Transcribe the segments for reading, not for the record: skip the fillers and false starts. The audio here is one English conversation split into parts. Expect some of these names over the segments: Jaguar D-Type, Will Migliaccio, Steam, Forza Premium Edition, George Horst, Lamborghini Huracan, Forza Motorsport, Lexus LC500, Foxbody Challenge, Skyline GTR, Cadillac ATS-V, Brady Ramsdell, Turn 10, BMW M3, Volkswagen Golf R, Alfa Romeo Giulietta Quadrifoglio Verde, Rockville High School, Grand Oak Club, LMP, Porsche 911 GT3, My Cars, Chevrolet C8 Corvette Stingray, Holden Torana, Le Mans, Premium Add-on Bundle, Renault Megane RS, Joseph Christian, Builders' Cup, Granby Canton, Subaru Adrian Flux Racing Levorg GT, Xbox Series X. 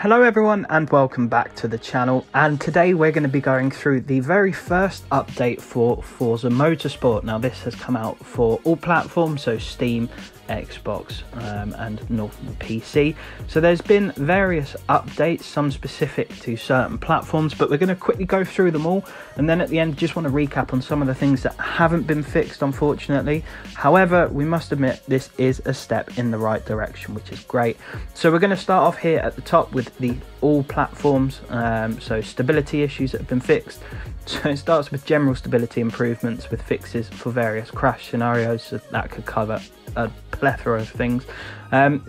Hello everyone and welcome back to the channel, and today we're going to be going through the very first update for Forza Motorsport. Now this has come out for all platforms, so Steam, Xbox and normal PC. So there's been various updates, some specific to certain platforms, but we're going to quickly go through them all, and then at the end just want to recap on some of the things that haven't been fixed, unfortunately. However, we must admit this is a step in the right direction, which is great. So we're going to start off here at the top with the all platforms, so stability issues that have been fixed. So it starts with general stability improvements with fixes for various crash scenarios, so that could cover a plethora of things.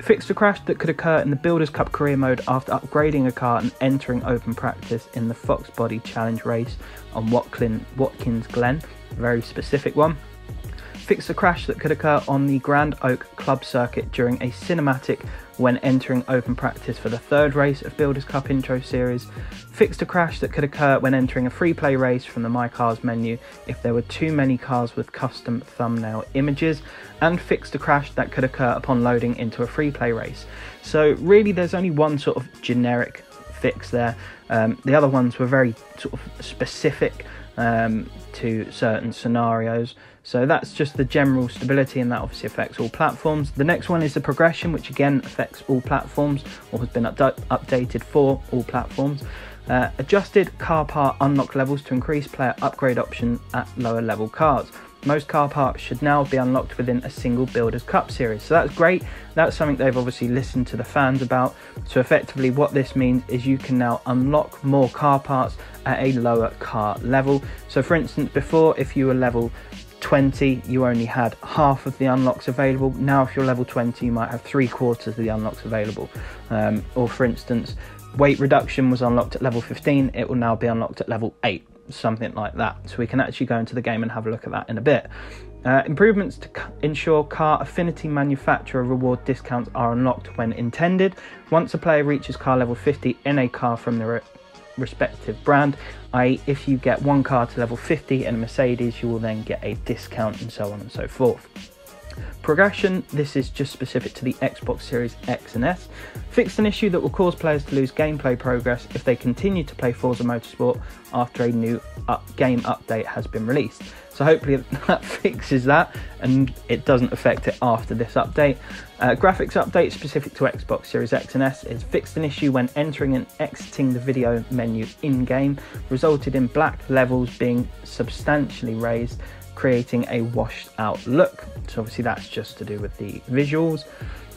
Fixed a crash that could occur in the Builders' Cup career mode after upgrading a car and entering open practice in the Foxbody Challenge race on Watkins Glen, a very specific one. Fixed a crash that could occur on the Grand Oak Club circuit during a cinematic when entering open practice for the third race of Builders' Cup Intro Series. Fixed a crash that could occur when entering a free play race from the My Cars menu if there were too many cars with custom thumbnail images, and fixed a crash that could occur upon loading into a free play race. So really there's only one sort of generic fix there. The other ones were very sort of specific to certain scenarios. So that's just the general stability, and that obviously affects all platforms. The next one is the progression, which again affects all platforms or has been updated for all platforms. Adjusted car part unlock levels to increase player upgrade option at lower level cars. Most car parts should now be unlocked within a single Builders' Cup series. So that's great. That's something they've obviously listened to the fans about. So effectively what this means is you can now unlock more car parts at a lower car level. So for instance, before, if you were level 20, you only had half of the unlocks available. Now if you're level 20, you might have 3/4 of the unlocks available. Or for instance, weight reduction was unlocked at level 15, it will now be unlocked at level 8, something like that. So we can actually go into the game and have a look at that in a bit. Improvements to ensure car affinity manufacturer reward discounts are unlocked when intended. Once a player reaches car level 50 in a car from the respective brand, i.e. if you get one car to level 50 in a Mercedes, you will then get a discount, and so on and so forth. Progression, this is just specific to the Xbox Series X and S. Fixed an issue that will cause players to lose gameplay progress if they continue to play Forza Motorsport after a new game update has been released. So hopefully that fixes that and it doesn't affect it after this update. Graphics update specific to Xbox Series X and S is fixed an issue when entering and exiting the video menu in-game, resulted in black levels being substantially raised, creating a washed out look. So obviously that's just to do with the visuals.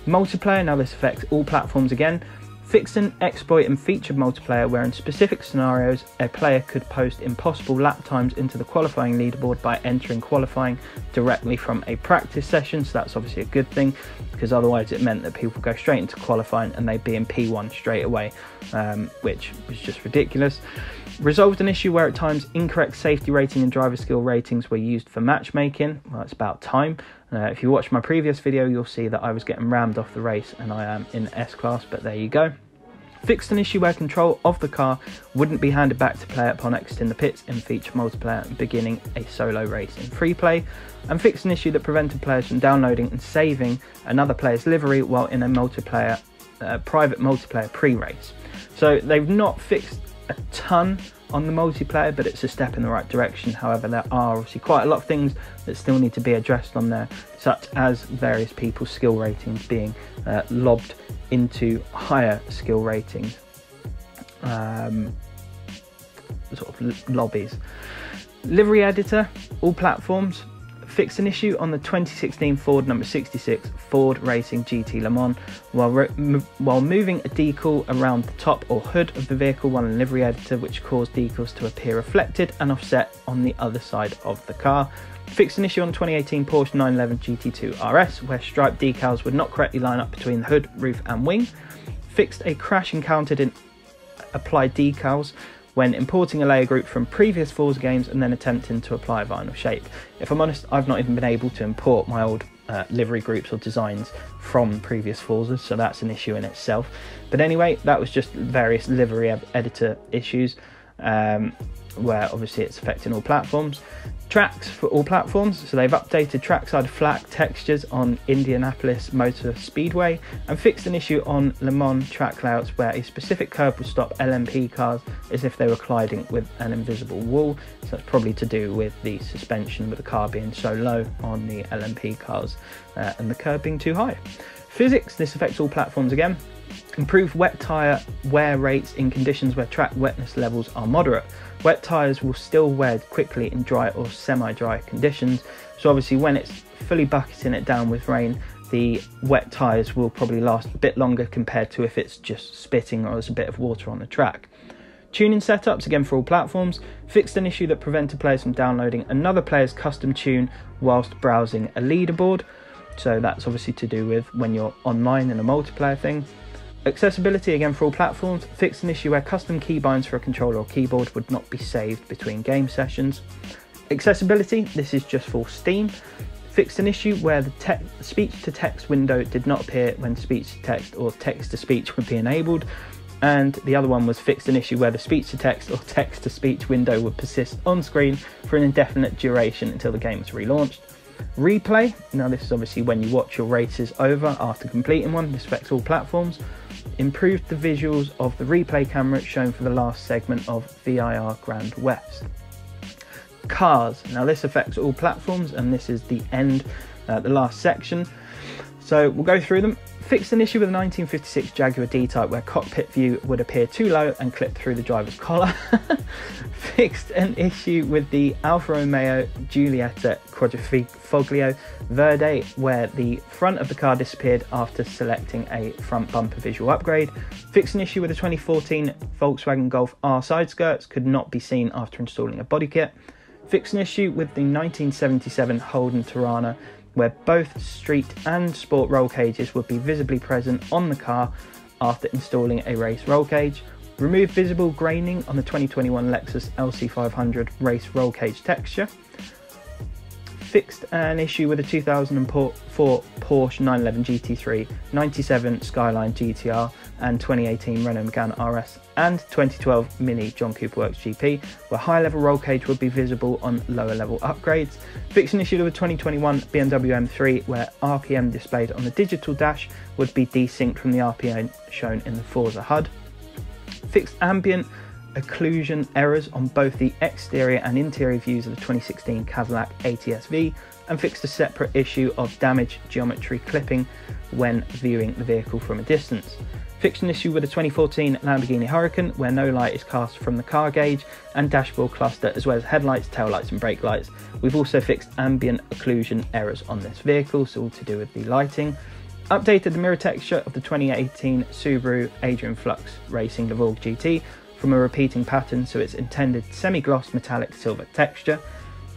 Multiplayer, now this affects all platforms again. Fixed an exploit and featured multiplayer where in specific scenarios a player could post impossible lap times into the qualifying leaderboard by entering qualifying directly from a practice session. So that's obviously a good thing, because otherwise it meant that people go straight into qualifying and they'd be in P1 straight away, which was just ridiculous. Resolved an issue where at times incorrect safety rating and driver skill ratings were used for matchmaking. Well, it's about time. If you watch my previous video, you'll see that I was getting rammed off the race and I am in S-Class, but there you go. Fixed an issue where control of the car wouldn't be handed back to player upon exiting the pits in feature multiplayer and beginning a solo race in free play. And fixed an issue that prevented players from downloading and saving another player's livery while in a multiplayer, private multiplayer pre-race. So they've not fixed a ton on the multiplayer, but it's a step in the right direction. However, there are obviously quite a lot of things that still need to be addressed on there, such as various people's skill ratings being lobbed into higher skill ratings, sort of lobbies. Livery editor, all platforms. Fixed an issue on the 2016 Ford number 66 Ford Racing GT Le Mans while moving a decal around the top or hood of the vehicle while in livery editor, which caused decals to appear reflected and offset on the other side of the car. Fixed an issue on 2018 Porsche 911 GT3 RS where striped decals would not correctly line up between the hood, roof and wing. Fixed a crash encountered in applied decals when importing a layer group from previous Forza games and then attempting to apply a vinyl shape. If I'm honest, I've not even been able to import my old livery groups or designs from previous Forzas, so that's an issue in itself. But anyway, that was just various livery editor issues. where obviously it's affecting all platforms. Tracks for all platforms, so they've updated trackside flat textures on Indianapolis Motor Speedway and fixed an issue on Le Mans track layouts where a specific curb would stop LMP cars as if they were colliding with an invisible wall. So that's probably to do with the suspension, with the car being so low on the LMP cars and the curb being too high. Physics, this affects all platforms again. Improve wet tyre wear rates in conditions where track wetness levels are moderate. Wet tyres will still wear quickly in dry or semi-dry conditions, so obviously when it's fully bucketing it down with rain, the wet tyres will probably last a bit longer compared to if it's just spitting or there's a bit of water on the track. Tuning setups, again for all platforms, fixed an issue that prevented players from downloading another player's custom tune whilst browsing a leaderboard, so that's obviously to do with when you're online in a multiplayer thing. Accessibility, again for all platforms, fixed an issue where custom keybinds for a controller or keyboard would not be saved between game sessions. Accessibility, this is just for Steam, fixed an issue where the speech-to-text window did not appear when speech-to-text or text-to-speech would be enabled. And the other one was fixed an issue where the speech-to-text or text-to-speech window would persist on screen for an indefinite duration until the game is relaunched. Replay, now this is obviously when you watch your races over after completing one, this affects all platforms. Improved the visuals of the replay camera shown for the last segment of VIR Grand West. Cars, now this affects all platforms and this is the end, the last section, so we'll go through them. Fixed an issue with the 1956 Jaguar D-Type where cockpit view would appear too low and clip through the driver's collar. Fixed an issue with the Alfa Romeo Giulietta Quadrifoglio Verde where the front of the car disappeared after selecting a front bumper visual upgrade. Fixed an issue with the 2014 Volkswagen Golf R side skirts could not be seen after installing a body kit. Fixed an issue with the 1977 Holden Torana where both street and sport roll cages would be visibly present on the car after installing a race roll cage. Remove visible graining on the 2021 Lexus LC500 race roll cage texture. Fixed an issue with the 2004 Porsche 911 GT3, 97 Skyline GTR and 2018 Renault Megane RS and 2012 Mini John Cooper Works GP where high level roll cage would be visible on lower level upgrades. Fixed an issue with the 2021 BMW M3 where RPM displayed on the digital dash would be desynced from the RPM shown in the Forza HUD. Fixed ambient occlusion errors on both the exterior and interior views of the 2016 Cadillac ATS-V and fixed a separate issue of damaged geometry clipping when viewing the vehicle from a distance. Fixed an issue with the 2014 Lamborghini Huracan where no light is cast from the car gauge and dashboard cluster as well as headlights, taillights and brake lights. We've also fixed ambient occlusion errors on this vehicle, so all to do with the lighting. Updated the mirror texture of the 2018 Subaru Adrian Flux Racing Levorg GT from a repeating pattern, so it's intended semi-gloss metallic silver texture.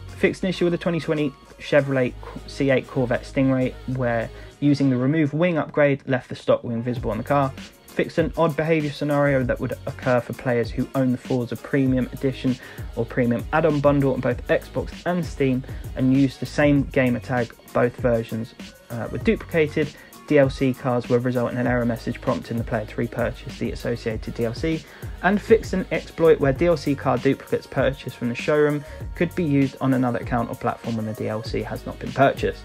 Fixed an issue with the 2020 Chevrolet C8 Corvette Stingray where using the remove wing upgrade left the stock wing visible on the car. Fixed an odd behaviour scenario that would occur for players who own the Forza Premium Edition or Premium Add-on Bundle on both Xbox and Steam and use the same gamer tag. Both versions were duplicated. DLC cars will result in an error message prompting the player to repurchase the associated DLC, and fixed an exploit where DLC car duplicates purchased from the showroom could be used on another account or platform when the DLC has not been purchased.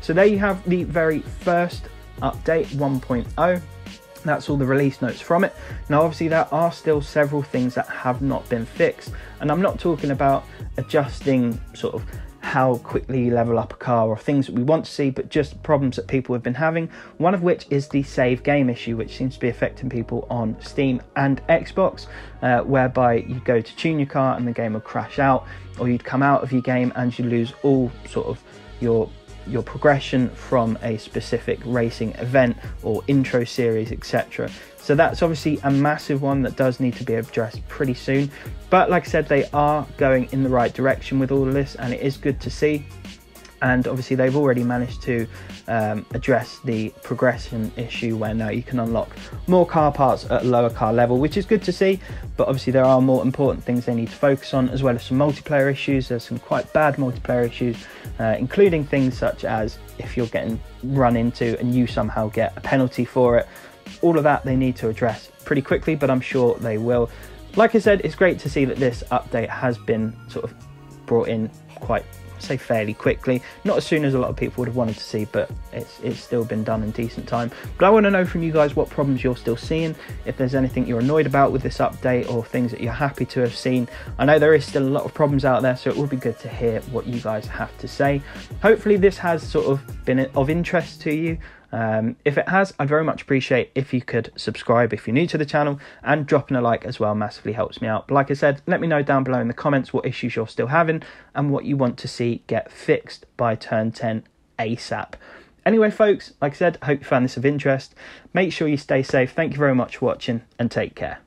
So there you have the very first update 1.0. That's all the release notes from it. Now obviously there are still several things that have not been fixed, and I'm not talking about adjusting sort of how quickly you level up a car or things that we want to see, but just problems that people have been having, one of which is the save game issue, which seems to be affecting people on Steam and Xbox, whereby you go to tune your car and the game will crash out, or you'd come out of your game and you lose all sort of your progression from a specific racing event or intro series, etc. So that's obviously a massive one that does need to be addressed pretty soon, but like I said, they are going in the right direction with all of this and it is good to see. And obviously they've already managed to address the progression issue where now you can unlock more car parts at a lower car level, which is good to see, but obviously there are more important things they need to focus on, as well as some multiplayer issues. There's some quite bad multiplayer issues, including things such as if you're getting run into and you somehow get a penalty for it. All of that they need to address pretty quickly, but I'm sure they will. Like I said, it's great to see that this update has been sort of brought in quite, say, fairly quickly. Not as soon as a lot of people would have wanted to see, but it's still been done in decent time. But I want to know from you guys what problems you're still seeing, if there's anything you're annoyed about with this update or things that you're happy to have seen. I know there is still a lot of problems out there, so it would be good to hear what you guys have to say. Hopefully this has sort of been of interest to you. If it has, I'd very much appreciate if you could subscribe if you're new to the channel, and dropping a like as well massively helps me out. But like I said, let me know down below in the comments what issues you're still having and what you want to see get fixed by Turn 10 ASAP. Anyway folks, like I said, I hope you found this of interest. Make sure you stay safe. Thank you very much for watching, and take care.